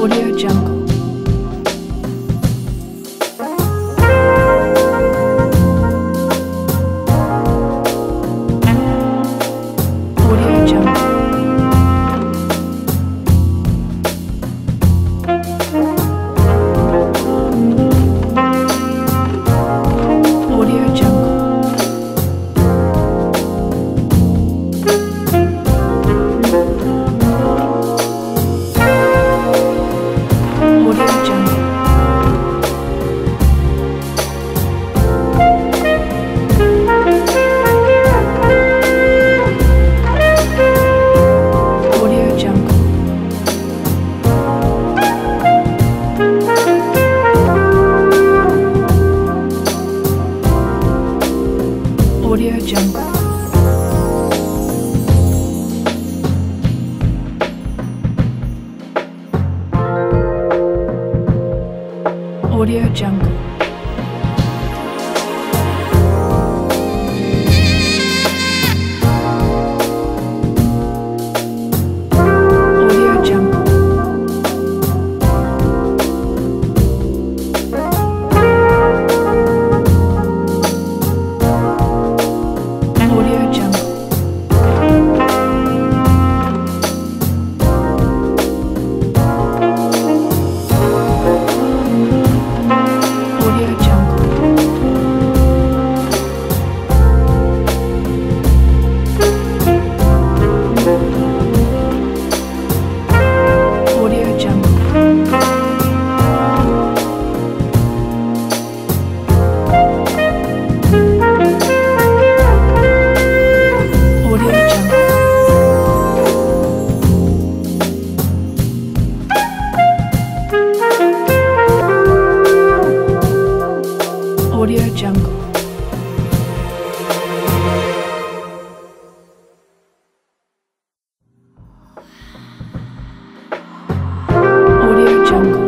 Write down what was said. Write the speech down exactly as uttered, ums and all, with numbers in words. AudioJungle. AudioJungle. AudioJungle. AudioJungle. AudioJungle.